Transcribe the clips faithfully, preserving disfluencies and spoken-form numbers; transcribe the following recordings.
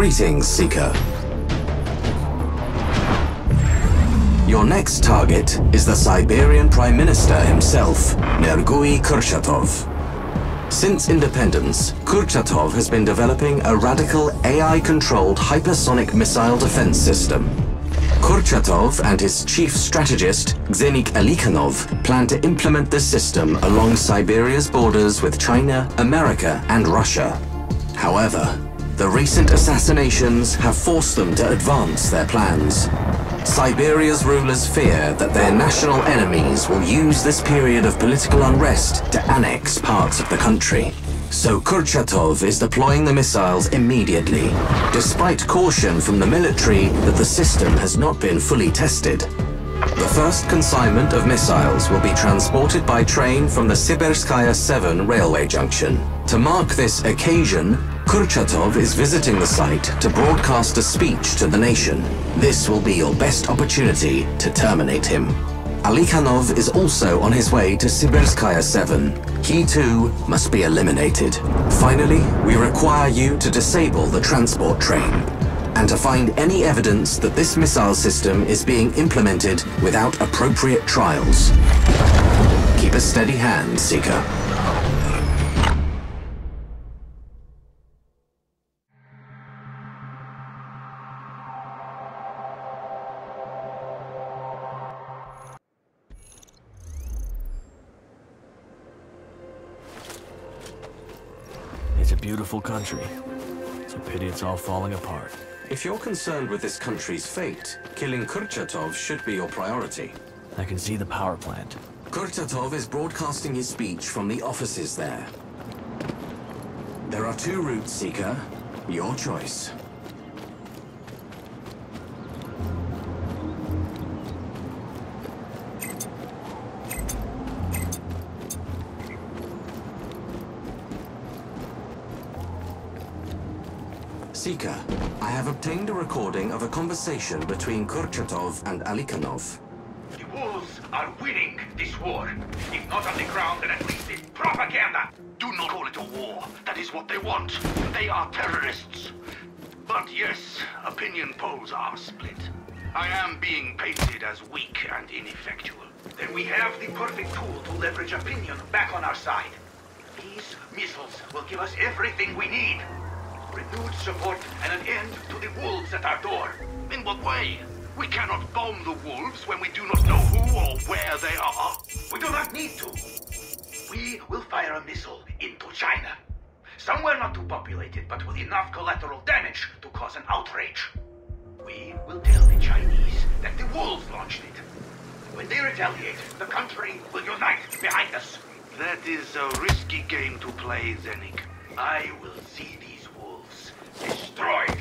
Greetings, Seeker. Your next target is the Siberian Prime Minister himself, Nergui Kurchatov. Since independence, Kurchatov has been developing a radical A I-controlled hypersonic missile defense system. Kurchatov and his chief strategist, Gzenik Alikhanov, plan to implement this system along Siberia's borders with China, America, and Russia. However, the recent assassinations have forced them to advance their plans. Siberia's rulers fear that their national enemies will use this period of political unrest to annex parts of the country. So Kurchatov is deploying the missiles immediately, despite caution from the military that the system has not been fully tested. The first consignment of missiles will be transported by train from the Sibirskaya seven railway junction. To mark this occasion, Kurchatov is visiting the site to broadcast a speech to the nation. This will be your best opportunity to terminate him. Alikhanov is also on his way to Sibirskaya seven. He too must be eliminated. Finally, we require you to disable the transport train and to find any evidence that this missile system is being implemented without appropriate trials. Keep a steady hand, Seeker. It's a beautiful country. It's a pity it's all falling apart. If you're concerned with this country's fate, killing Kurchatov should be your priority. I can see the power plant. Kurchatov is broadcasting his speech from the offices there. There are two routes, Seeker. Your choice. Seeker, I have obtained a recording of a conversation between Kurchatov and Alikhanov. The wolves are winning this war. If not on the ground, then at least in propaganda. Do not call it a war. That is what they want. They are terrorists. But yes, opinion polls are split. I am being painted as weak and ineffectual. Then we have the perfect tool to leverage opinion back on our side. These missiles will give us everything we need. Renewed support and an end to the wolves at our door. In what way? We cannot bomb the wolves when we do not know who or where they are. We do not need to. We will fire a missile into China. Somewhere not too populated, but with enough collateral damage to cause an outrage. We will tell the Chinese that the wolves launched it. When they retaliate, the country will unite behind us. That is a risky game to play, Gzenik. I will see these destroyed.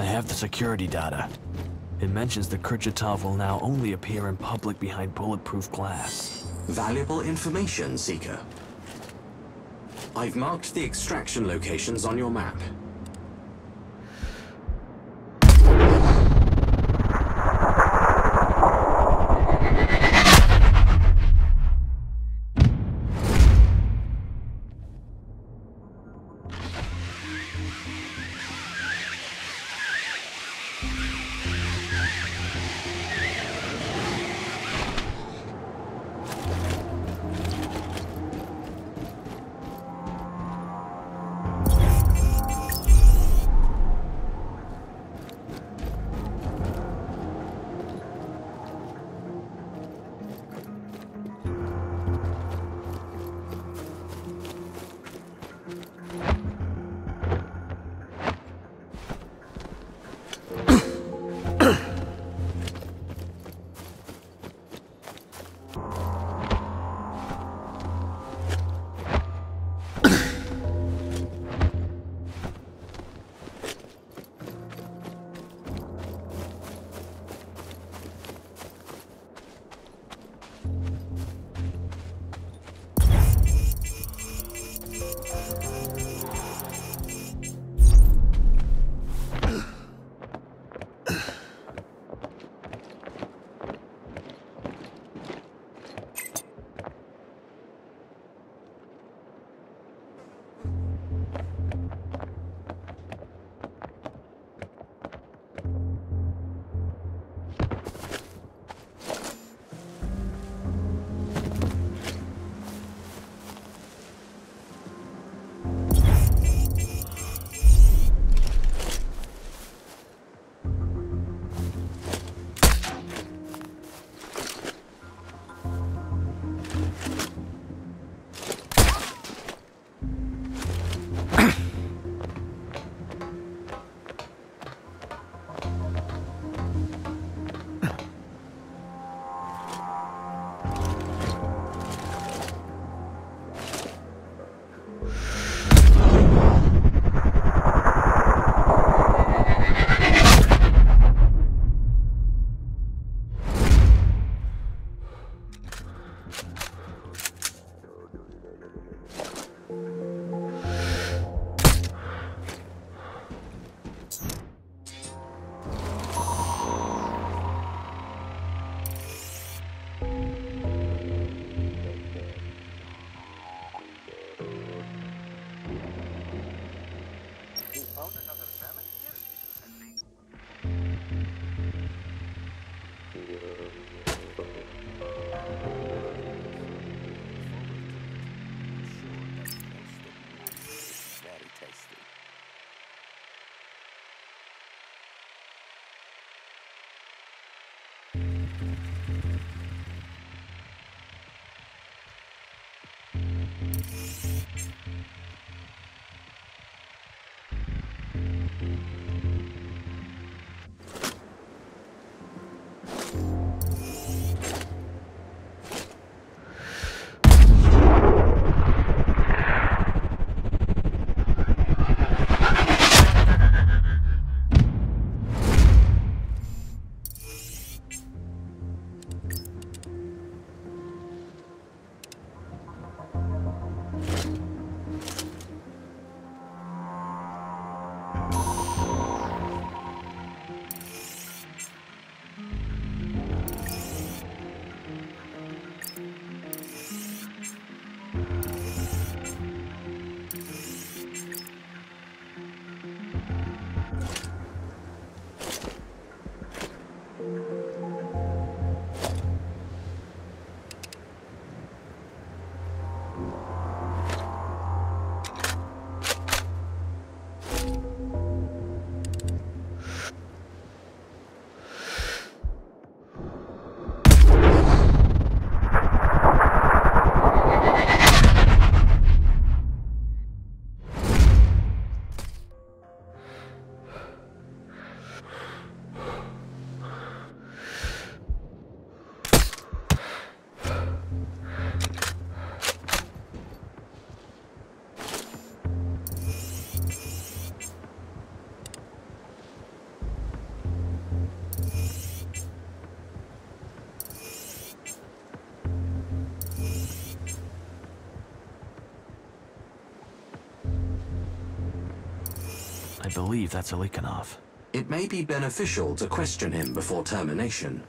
I have the security data. It mentions that Kurchatov will now only appear in public behind bulletproof glass. Valuable information, Seeker. I've marked the extraction locations on your map. I believe that's Alikhanov. It may be beneficial to question him before termination.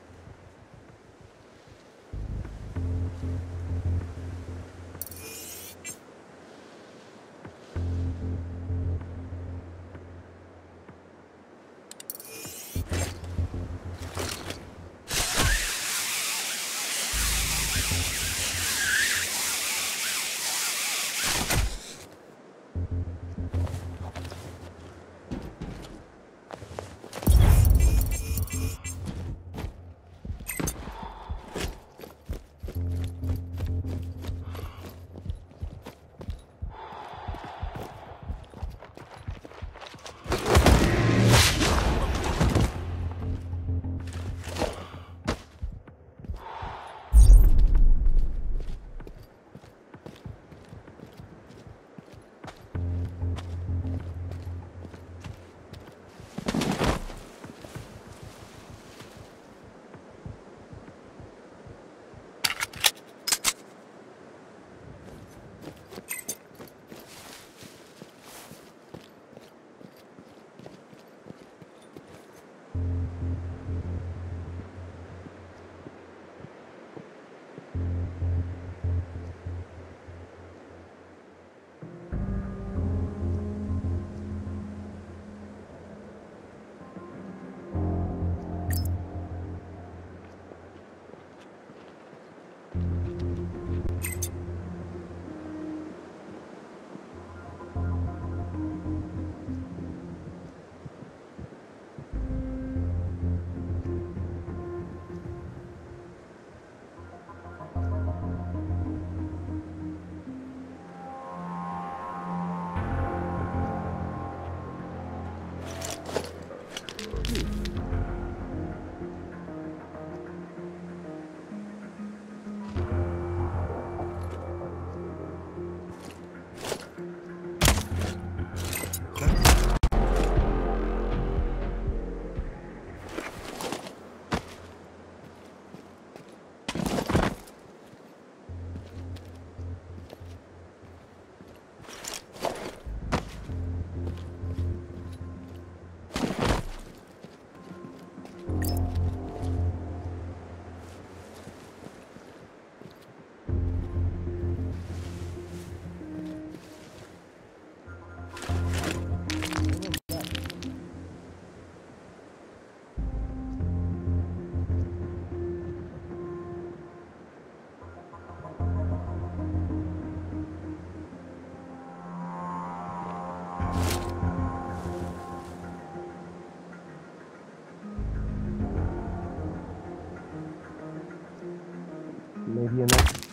Maybe enough.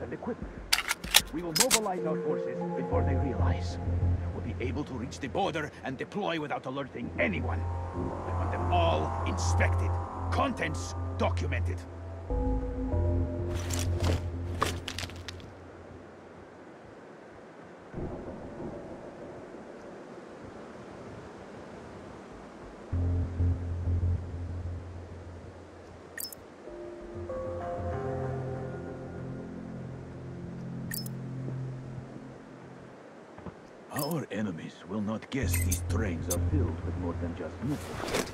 And equipment. We will mobilize our forces before they realize. We'll be able to reach the border and deploy without alerting anyone. I want them all inspected. Contents documented. Our enemies will not guess these trains are filled with more than just missiles.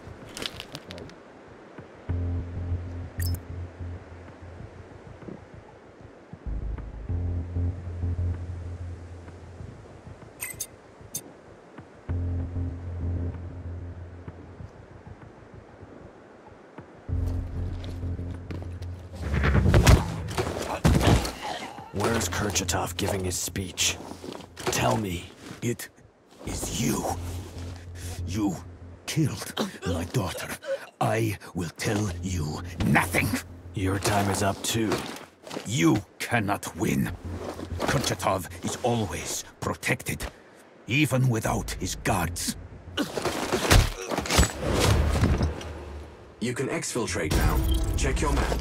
Where's Kurchatov giving his speech? Tell me. It is you. You killed my daughter. I will tell you nothing. Your time is up too. You cannot win. Kurchatov is always protected, even without his guards. You can exfiltrate now. Check your map.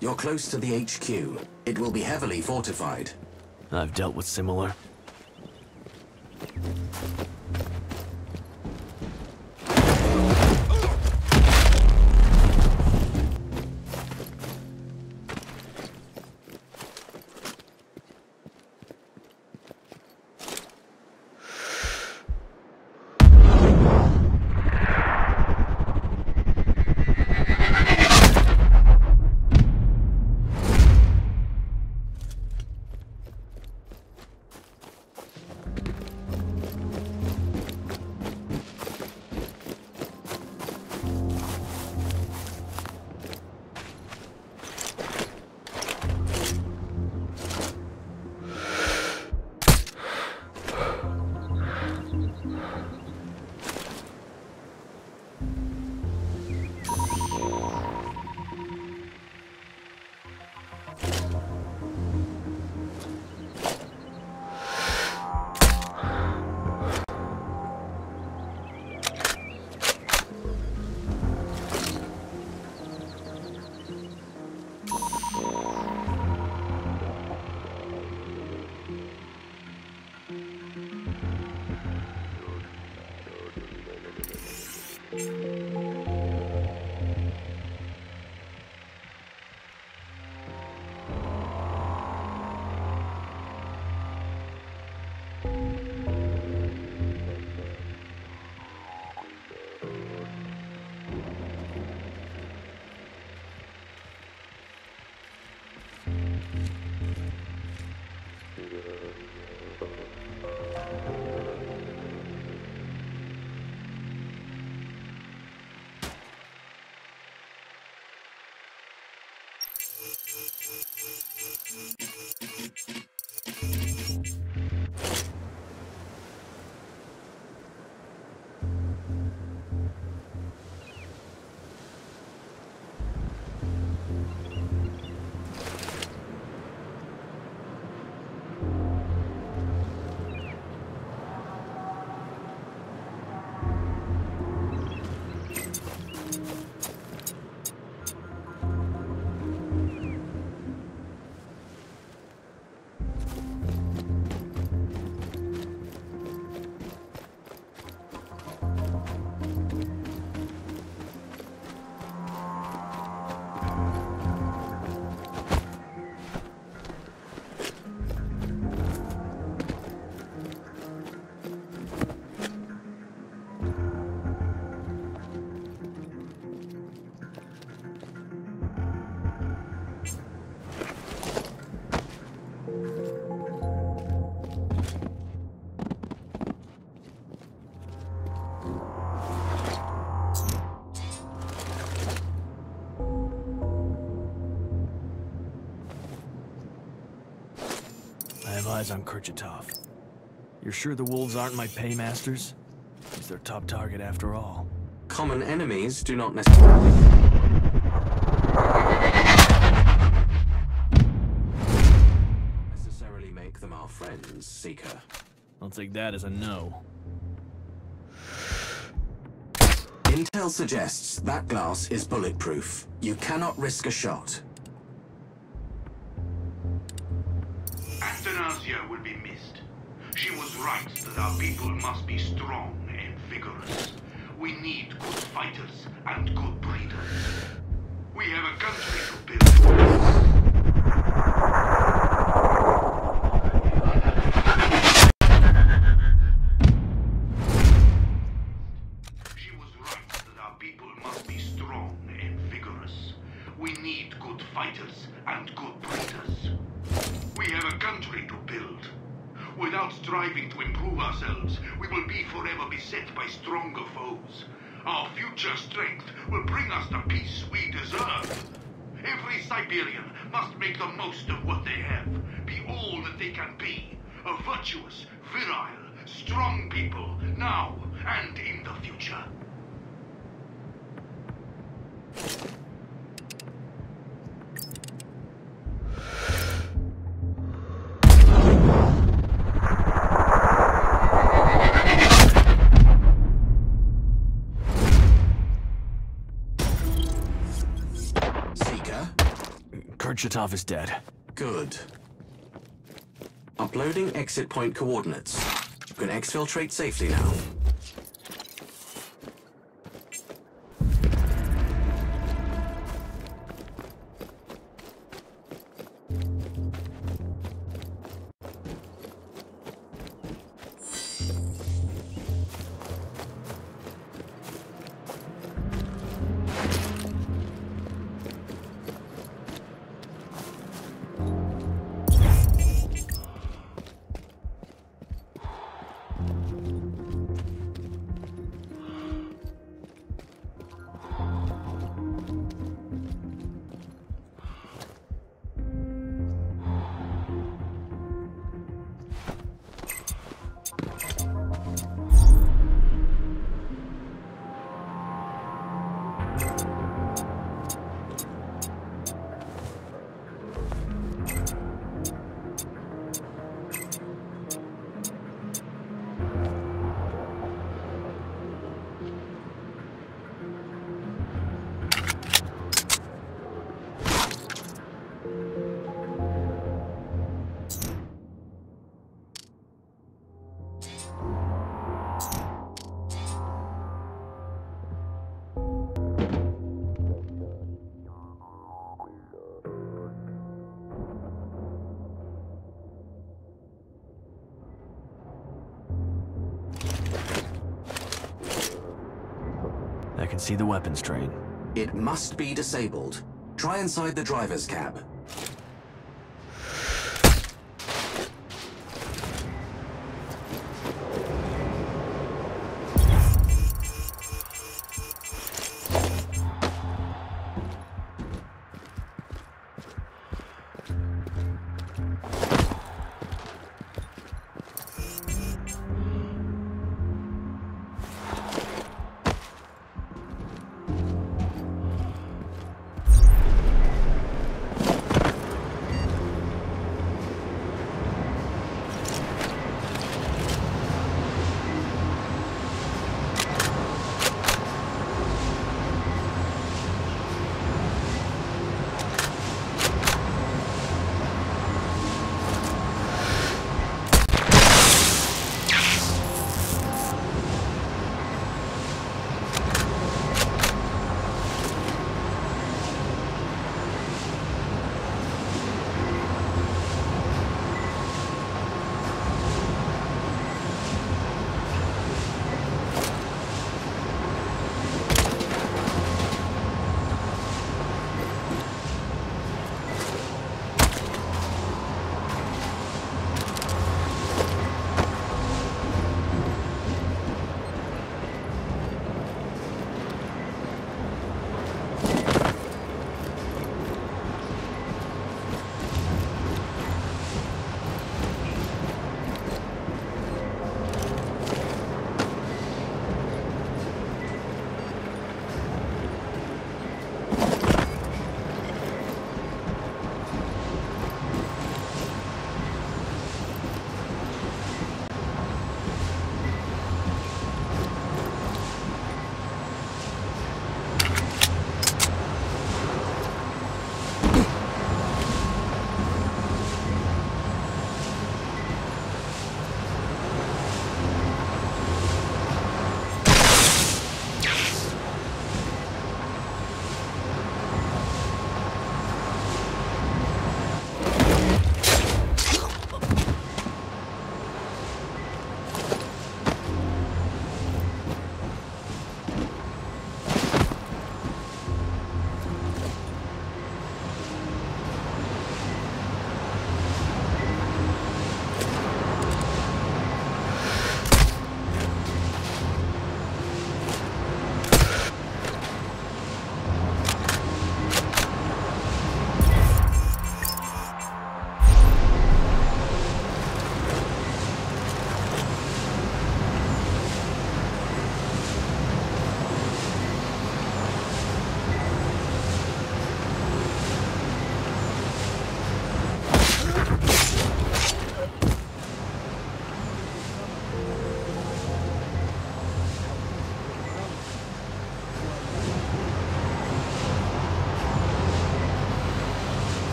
You're close to the H Q. It will be heavily fortified. I've dealt with similar. eyes on Kurchatov. You're sure the wolves aren't my paymasters? He's their top target after all. Common enemies do not necessarily... necessarily make them our friends, Seeker. I'll take that as a no. Intel suggests that glass is bulletproof. You cannot risk a shot. Athanasia will be missed. She was right that our people must be strong and vigorous. We need good fighters and good breeders. We have a country to build. She was right that our people must be strong and vigorous. We need good fighters and good breeders. We have a country to build. Without striving to improve ourselves, we will be forever beset by stronger foes. Our future strength will bring us the peace we deserve. Every Siberian must make the most of what they have, be all that they can be. A virtuous, virile, strong people, now and in the future. Kurchatov is dead. Good. Uploading exit point coordinates. You can exfiltrate safely now. I can see the weapons train. It must be disabled. Try inside the driver's cab.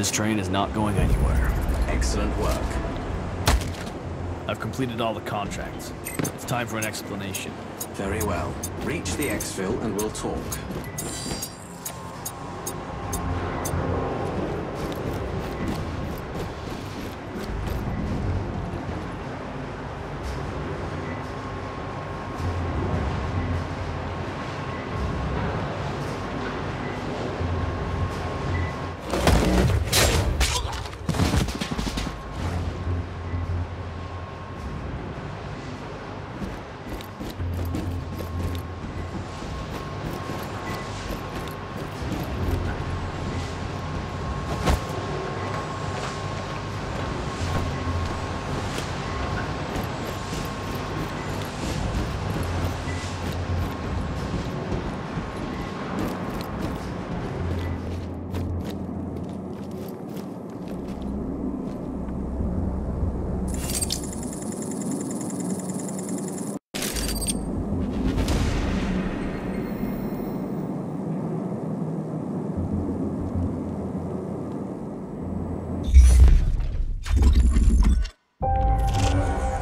This train is not going anywhere. Excellent work. I've completed all the contracts. It's time for an explanation. Very well. Reach the exfil and we'll talk.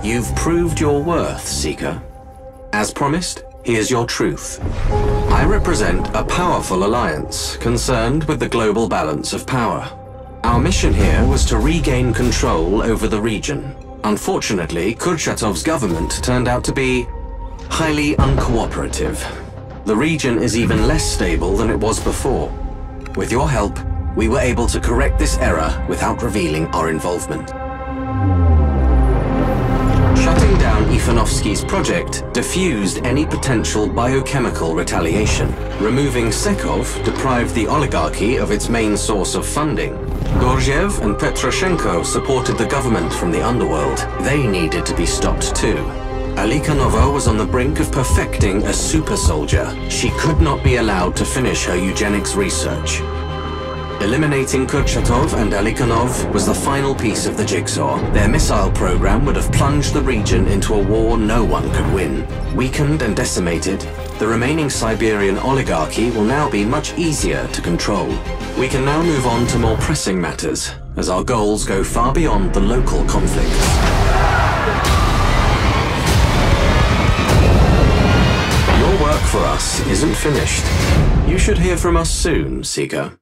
You've proved your worth, Seeker. As promised, here's your truth. I represent a powerful alliance concerned with the global balance of power. Our mission here was to regain control over the region. Unfortunately, Kurchatov's government turned out to be highly uncooperative. The region is even less stable than it was before. With your help, we were able to correct this error without revealing our involvement. Shutting down Ikhanovsky's project diffused any potential biochemical retaliation. Removing Sekov deprived the oligarchy of its main source of funding. Gorjev and Petroshenko supported the government from the underworld. They needed to be stopped too. Alikhanova was on the brink of perfecting a super soldier. She could not be allowed to finish her eugenics research. Eliminating Kurchatov and Alikhanov was the final piece of the jigsaw. Their missile program would have plunged the region into a war no one could win. Weakened and decimated, the remaining Siberian oligarchy will now be much easier to control. We can now move on to more pressing matters, as our goals go far beyond the local conflicts. Your work for us isn't finished. You should hear from us soon, Seeker.